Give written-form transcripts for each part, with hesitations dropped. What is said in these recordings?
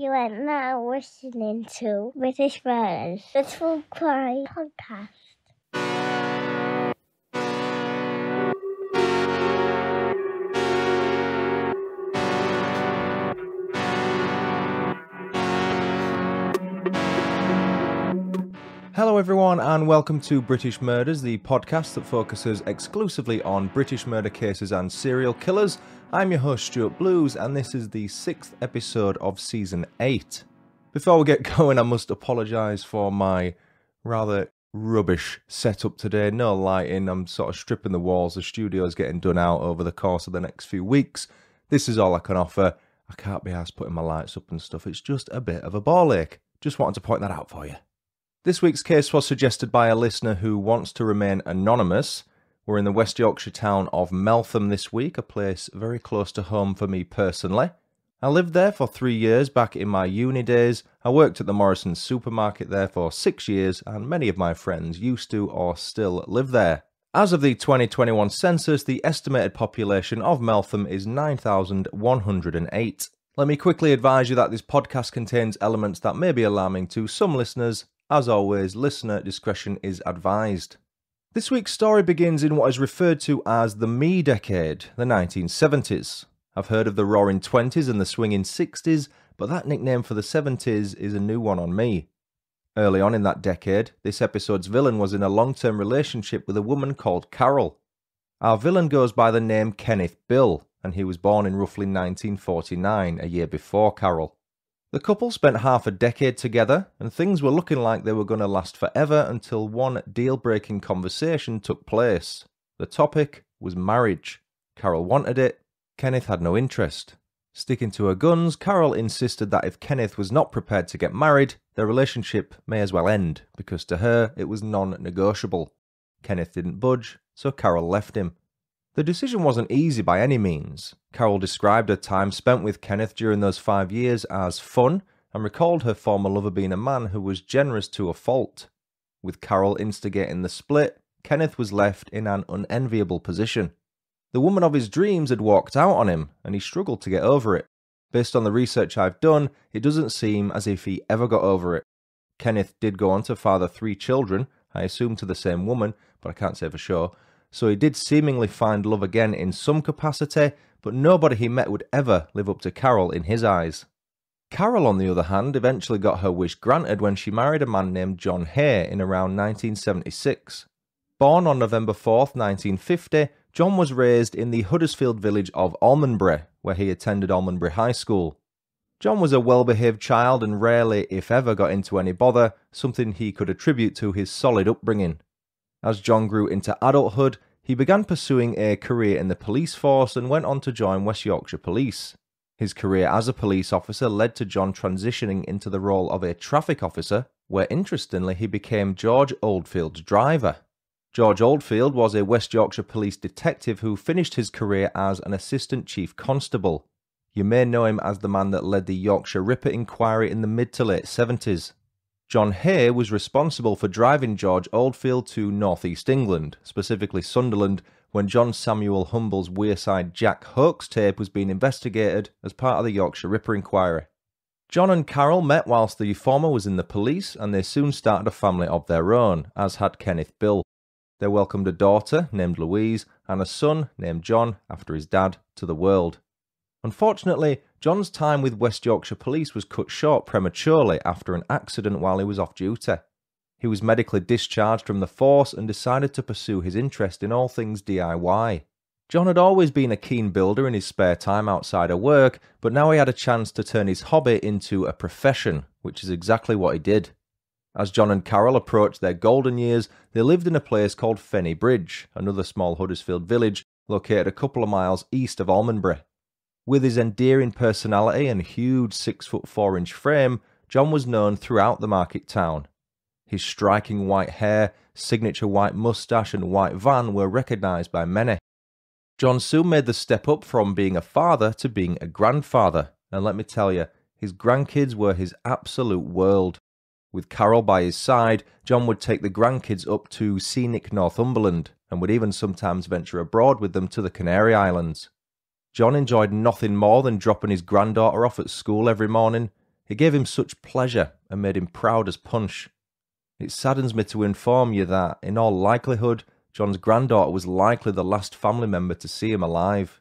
You are now listening to British Brothers, the True Crime Podcast. Hello everyone and welcome to British Murders, the podcast that focuses exclusively on British murder cases and serial killers. I'm your host Stuart Blues and this is the 6th episode of Season 8. Before we get going, I must apologise for my rather rubbish setup today. No lighting, I'm sort of stripping the walls, the studio's getting done out over the course of the next few weeks. This is all I can offer. I can't be arsed putting my lights up and stuff, it's just a bit of a ball ache. Just wanted to point that out for you. This week's case was suggested by a listener who wants to remain anonymous. We're in the West Yorkshire town of Meltham this week, a place very close to home for me personally. I lived there for 3 years back in my uni days. I worked at the Morrison's supermarket there for 6 years, and many of my friends used to or still live there. As of the 2021 census, the estimated population of Meltham is 9,108. Let me quickly advise you that this podcast contains elements that may be alarming to some listeners. As always, listener discretion is advised. This week's story begins in what is referred to as the me decade, the 1970s. I've heard of the roaring 20s and the swinging 60s, but that nickname for the 70s is a new one on me. Early on in that decade, this episode's villain was in a long-term relationship with a woman called Carol. Our villain goes by the name Kenneth Bill, and he was born in roughly 1949, a year before Carol. The couple spent half a decade together, and things were looking like they were going to last forever until one deal-breaking conversation took place. The topic was marriage. Carol wanted it, Kenneth had no interest. Sticking to her guns, Carol insisted that if Kenneth was not prepared to get married, their relationship may as well end, because to her it was non-negotiable. Kenneth didn't budge, so Carol left him. The decision wasn't easy by any means. Carol described her time spent with Kenneth during those 5 years as fun and recalled her former lover being a man who was generous to a fault. With Carol instigating the split, Kenneth was left in an unenviable position. The woman of his dreams had walked out on him and he struggled to get over it. Based on the research I've done, it doesn't seem as if he ever got over it. Kenneth did go on to father 3 children, I assume to the same woman, but I can't say for sure. So he did seemingly find love again in some capacity, but nobody he met would ever live up to Carol in his eyes. Carol, on the other hand, eventually got her wish granted when she married a man named John Hay in around 1976. Born on November 4th, 1950, John was raised in the Huddersfield village of Almondbury, where he attended Almondbury High School. John was a well-behaved child and rarely, if ever, got into any bother, something he could attribute to his solid upbringing. As John grew into adulthood, he began pursuing a career in the police force and went on to join West Yorkshire Police. His career as a police officer led to John transitioning into the role of a traffic officer, where interestingly he became George Oldfield's driver. George Oldfield was a West Yorkshire Police detective who finished his career as an assistant chief constable. You may know him as the man that led the Yorkshire Ripper inquiry in the mid to late 70s. John Hay was responsible for driving George Oldfield to North East England, specifically Sunderland, when John Samuel Humble's Wearside Jack hoax tape was being investigated as part of the Yorkshire Ripper inquiry. John and Carol met whilst the former was in the police, and they soon started a family of their own, as had Kenneth Bill. They welcomed a daughter named Louise and a son named John, after his dad, to the world. Unfortunately, John's time with West Yorkshire Police was cut short prematurely after an accident while he was off duty. He was medically discharged from the force and decided to pursue his interest in all things DIY. John had always been a keen builder in his spare time outside of work, but now he had a chance to turn his hobby into a profession, which is exactly what he did. As John and Carol approached their golden years, they lived in a place called Fenny Bridge, another small Huddersfield village located a couple of miles east of Almondbury. With his endearing personality and huge 6'4" frame, John was known throughout the market town. His striking white hair, signature white moustache and white van were recognised by many. John soon made the step up from being a father to being a grandfather, and let me tell you, his grandkids were his absolute world. With Carol by his side, John would take the grandkids up to scenic Northumberland, and would even sometimes venture abroad with them to the Canary Islands. John enjoyed nothing more than dropping his granddaughter off at school every morning. It gave him such pleasure and made him proud as punch. It saddens me to inform you that, in all likelihood, John's granddaughter was likely the last family member to see him alive.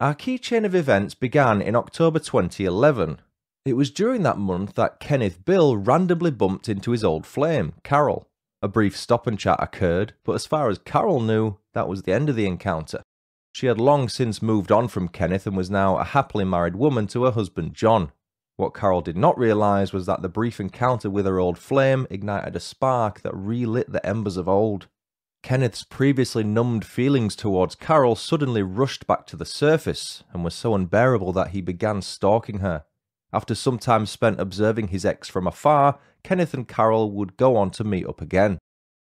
Our key chain of events began in October 2011. It was during that month that Kenneth Bill randomly bumped into his old flame, Carol. A brief stop and chat occurred, but as far as Carol knew, that was the end of the encounter. She had long since moved on from Kenneth and was now a happily married woman to her husband John. What Carol did not realise was that the brief encounter with her old flame ignited a spark that relit the embers of old. Kenneth's previously numbed feelings towards Carol suddenly rushed back to the surface and were so unbearable that he began stalking her. After some time spent observing his ex from afar, Kenneth and Carol would go on to meet up again.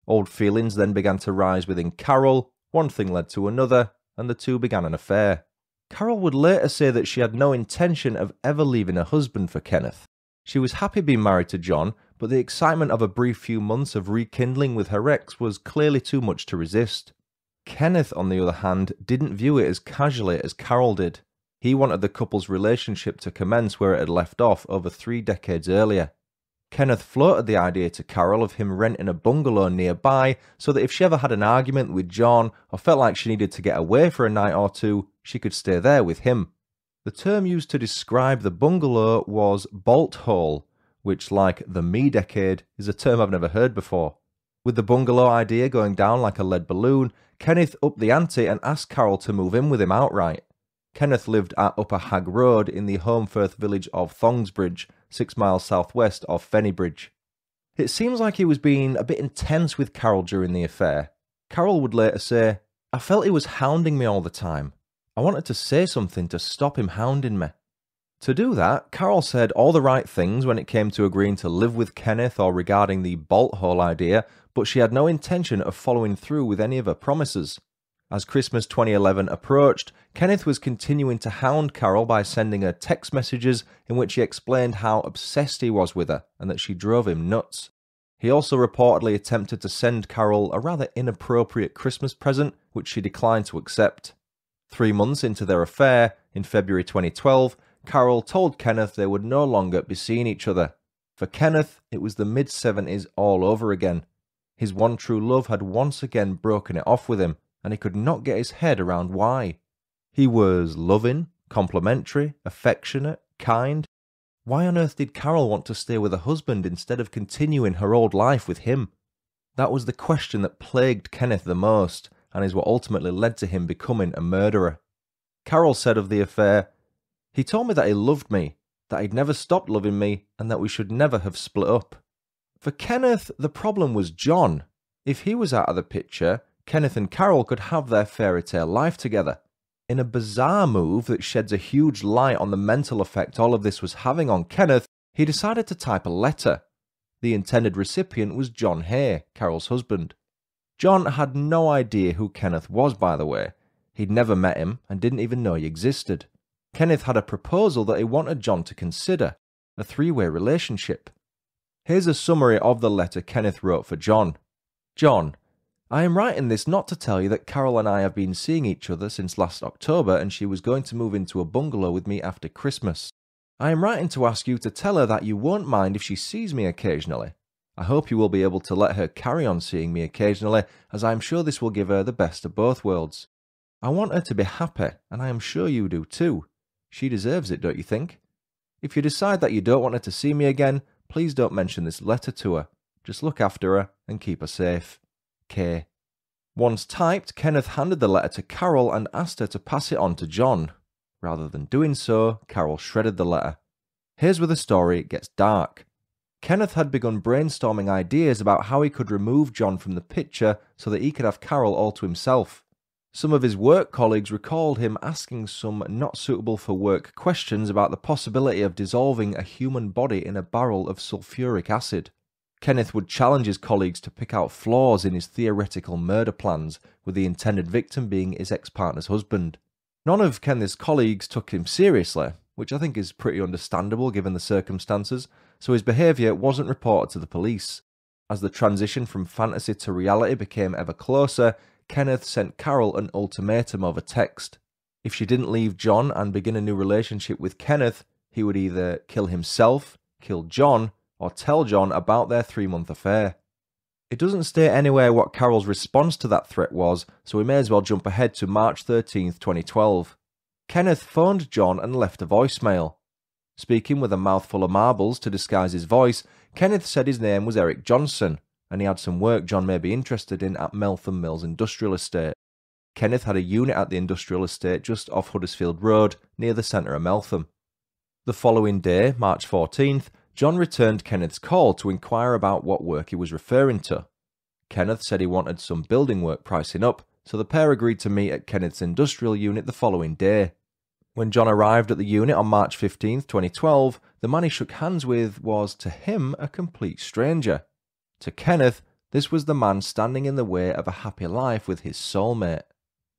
Old feelings then began to rise within Carol, one thing led to another, and the two began an affair. Carol would later say that she had no intention of ever leaving her husband for Kenneth. She was happy being married to John, but the excitement of a brief few months of rekindling with her ex was clearly too much to resist. Kenneth, on the other hand, didn't view it as casually as Carol did. He wanted the couple's relationship to commence where it had left off over 3 decades earlier. Kenneth floated the idea to Carol of him renting a bungalow nearby so that if she ever had an argument with John or felt like she needed to get away for a night or two, she could stay there with him. The term used to describe the bungalow was bolt hole, which, like the me decade, is a term I've never heard before. With the bungalow idea going down like a lead balloon, Kenneth upped the ante and asked Carol to move in with him outright. Kenneth lived at Upper Hag Road in the Holmfirth village of Thongsbridge, 6 miles southwest of Fenny Bridge. It seems like he was being a bit intense with Carol during the affair. Carol would later say, "I felt he was hounding me all the time. I wanted to say something to stop him hounding me." To do that, Carol said all the right things when it came to agreeing to live with Kenneth or regarding the bolt hole idea, but she had no intention of following through with any of her promises. As Christmas 2011 approached, Kenneth was continuing to hound Carol by sending her text messages in which he explained how obsessed he was with her and that she drove him nuts. He also reportedly attempted to send Carol a rather inappropriate Christmas present, which she declined to accept. 3 months into their affair, in February 2012, Carol told Kenneth they would no longer be seeing each other. For Kenneth, it was the mid-70s all over again. His one true love had once again broken it off with him, and he could not get his head around why. He was loving, complimentary, affectionate, kind. Why on earth did Carol want to stay with her husband instead of continuing her old life with him? That was the question that plagued Kenneth the most, and is what ultimately led to him becoming a murderer. Carol said of the affair, "He told me that he loved me, that he'd never stopped loving me, and that we should never have split up." For Kenneth, the problem was John. If he was out of the picture, Kenneth and Carol could have their fairytale life together. In a bizarre move that sheds a huge light on the mental effect all of this was having on Kenneth, he decided to type a letter. The intended recipient was John Hay, Carol's husband. John had no idea who Kenneth was, by the way. He'd never met him and didn't even know he existed. Kenneth had a proposal that he wanted John to consider, a three-way relationship. Here's a summary of the letter Kenneth wrote for John. "John, I am writing this not to tell you that Carol and I have been seeing each other since last October and she was going to move into a bungalow with me after Christmas. I am writing to ask you to tell her that you won't mind if she sees me occasionally. I hope you will be able to let her carry on seeing me occasionally, as I am sure this will give her the best of both worlds. I want her to be happy, and I am sure you do too. She deserves it, don't you think? If you decide that you don't want her to see me again, please don't mention this letter to her. Just look after her and keep her safe. K." Once typed, Kenneth handed the letter to Carol and asked her to pass it on to John. Rather than doing so, Carol shredded the letter. Here's where the story gets dark. Kenneth had begun brainstorming ideas about how he could remove John from the picture so that he could have Carol all to himself. Some of his work colleagues recalled him asking some not suitable for work questions about the possibility of dissolving a human body in a barrel of sulfuric acid. Kenneth would challenge his colleagues to pick out flaws in his theoretical murder plans, with the intended victim being his ex-partner's husband. None of Kenneth's colleagues took him seriously, which I think is pretty understandable given the circumstances, so his behaviour wasn't reported to the police. As the transition from fantasy to reality became ever closer, Kenneth sent Carol an ultimatum over text. If she didn't leave John and begin a new relationship with Kenneth, he would either kill himself, kill John, or tell John about their 3-month affair. It doesn't state anywhere what Carol's response to that threat was, so we may as well jump ahead to March 13th, 2012. Kenneth phoned John and left a voicemail. Speaking with a mouthful of marbles to disguise his voice, Kenneth said his name was Eric Johnson, and he had some work John may be interested in at Meltham Mills Industrial Estate. Kenneth had a unit at the industrial estate just off Huddersfield Road, near the centre of Meltham. The following day, March 14th, John returned Kenneth's call to inquire about what work he was referring to. Kenneth said he wanted some building work pricing up, so the pair agreed to meet at Kenneth's industrial unit the following day. When John arrived at the unit on March 15th, 2012, the man he shook hands with was, to him, a complete stranger. To Kenneth, this was the man standing in the way of a happy life with his soulmate.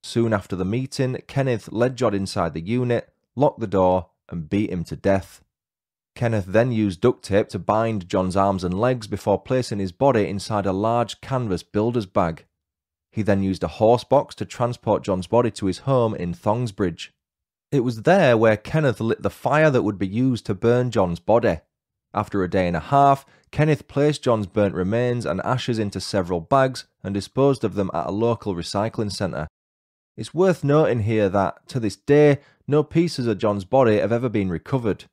Soon after the meeting, Kenneth led John inside the unit, locked the door, and beat him to death. Kenneth then used duct tape to bind John's arms and legs before placing his body inside a large canvas builder's bag. He then used a horse box to transport John's body to his home in Thongsbridge. It was there where Kenneth lit the fire that would be used to burn John's body. After a day and a half, Kenneth placed John's burnt remains and ashes into several bags and disposed of them at a local recycling centre. It's worth noting here that, to this day, no pieces of John's body have ever been recovered.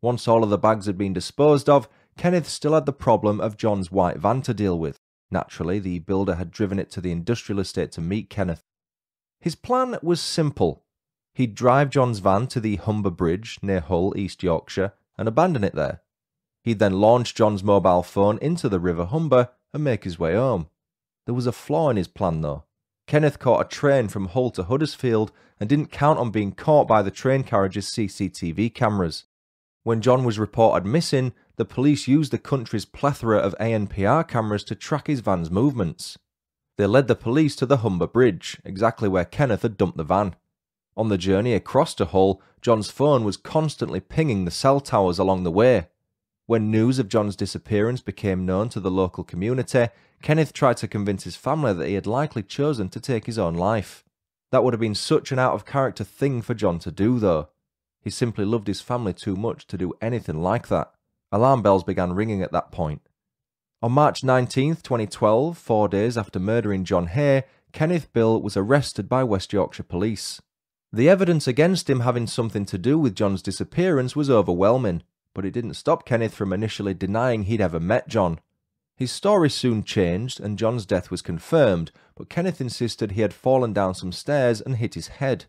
Once all of the bags had been disposed of, Kenneth still had the problem of John's white van to deal with. Naturally, the builder had driven it to the industrial estate to meet Kenneth. His plan was simple. He'd drive John's van to the Humber Bridge, near Hull, East Yorkshire, and abandon it there. He'd then launch John's mobile phone into the River Humber and make his way home. There was a flaw in his plan, though. Kenneth caught a train from Hull to Huddersfield and didn't count on being caught by the train carriage's CCTV cameras. When John was reported missing, the police used the country's plethora of ANPR cameras to track his van's movements. They led the police to the Humber Bridge, exactly where Kenneth had dumped the van. On the journey across to Hull, John's phone was constantly pinging the cell towers along the way. When news of John's disappearance became known to the local community, Kenneth tried to convince his family that he had likely chosen to take his own life. That would have been such an out-of-character thing for John to do, though. He simply loved his family too much to do anything like that. Alarm bells began ringing at that point. On March 19th, 2012, 4 days after murdering John Hay, Kenneth Bill was arrested by West Yorkshire Police. The evidence against him having something to do with John's disappearance was overwhelming, but it didn't stop Kenneth from initially denying he'd ever met John. His story soon changed and John's death was confirmed, but Kenneth insisted he had fallen down some stairs and hit his head.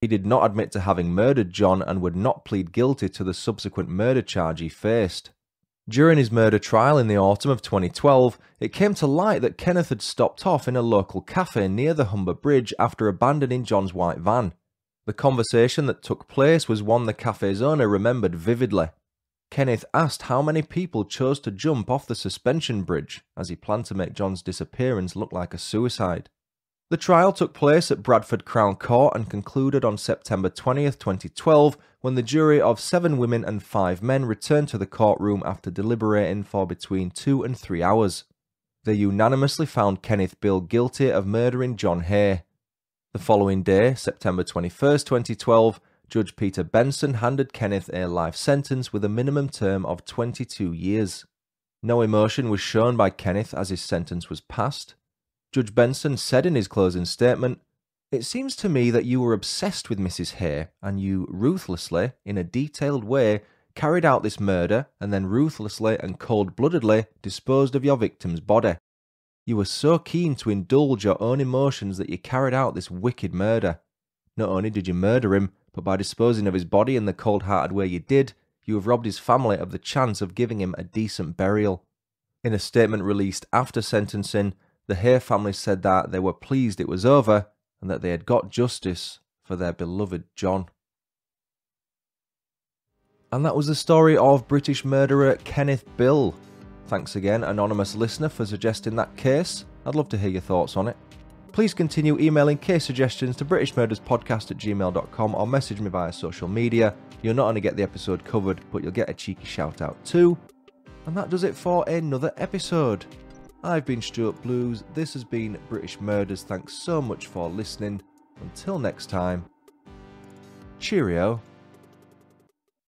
He did not admit to having murdered John and would not plead guilty to the subsequent murder charge he faced. During his murder trial in the autumn of 2012, it came to light that Kenneth had stopped off in a local cafe near the Humber Bridge after abandoning John's white van. The conversation that took place was one the cafe's owner remembered vividly. Kenneth asked how many people chose to jump off the suspension bridge, as he planned to make John's disappearance look like a suicide. The trial took place at Bradford Crown Court and concluded on September 20th, 2012, when the jury of 7 women and 5 men returned to the courtroom after deliberating for between 2 and 3 hours. They unanimously found Kenneth Bill guilty of murdering John Hay. The following day, September 21st, 2012, Judge Peter Benson handed Kenneth a life sentence with a minimum term of 22 years. No emotion was shown by Kenneth as his sentence was passed. Judge Benson said in his closing statement, "It seems to me that you were obsessed with Mrs. Hay and you ruthlessly, in a detailed way, carried out this murder and then ruthlessly and cold-bloodedly disposed of your victim's body. You were so keen to indulge your own emotions that you carried out this wicked murder. Not only did you murder him, but by disposing of his body in the cold-hearted way you did, you have robbed his family of the chance of giving him a decent burial." In a statement released after sentencing, the Hay family said that they were pleased it was over and that they had got justice for their beloved John. And that was the story of British murderer Kenneth Bill. Thanks again, anonymous listener, for suggesting that case. I'd love to hear your thoughts on it. Please continue emailing case suggestions to britishmurderspodcast@gmail.com or message me via social media. You'll not only get the episode covered, but you'll get a cheeky shout out too. And that does it for another episode. I've been Stuart Blues. This has been British Murders. Thanks so much for listening. Until next time, cheerio.